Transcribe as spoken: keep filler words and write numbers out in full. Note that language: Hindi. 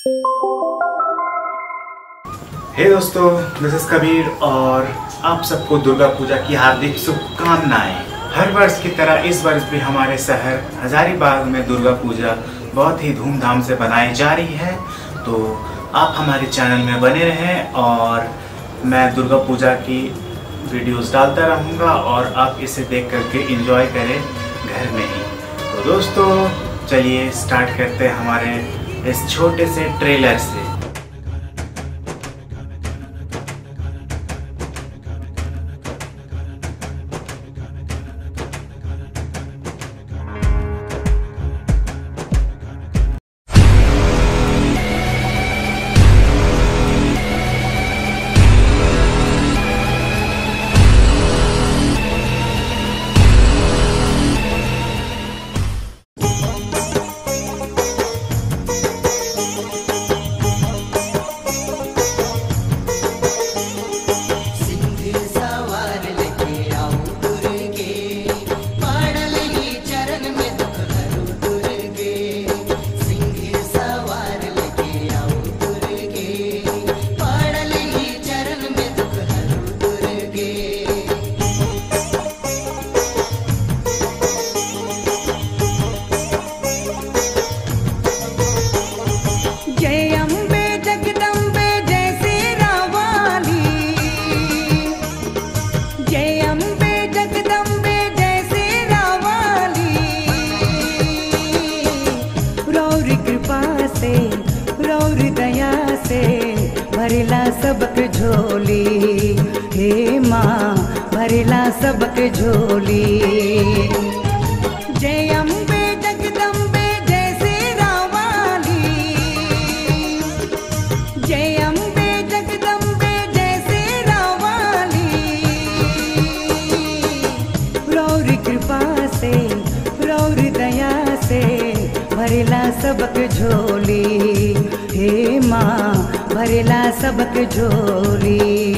हे hey दोस्तों, दिस इज कबीर और आप सबको दुर्गा पूजा की हार्दिक शुभकामनाएं। हर वर्ष की तरह इस वर्ष भी हमारे शहर हजारीबाग में दुर्गा पूजा बहुत ही धूमधाम से मनाई जा रही है। तो आप हमारे चैनल में बने रहें और मैं दुर्गा पूजा की वीडियोस डालता रहूँगा और आप इसे देख करके एंजॉय करें घर में ही। तो दोस्तों चलिए स्टार्ट करते हैं हमारे इस छोटे से ट्रेलर से। भरिला सबक झोली हे माँ, भरिला सबक झोली। जय अम्बे जगदम्बे जैसे रावाली, जय अम्बे जगदम्बे जैसे रावाली। प्रौर कृपा से प्रौर दया से भरिला सबक झोली हे माँ, भरिला सबक झोली।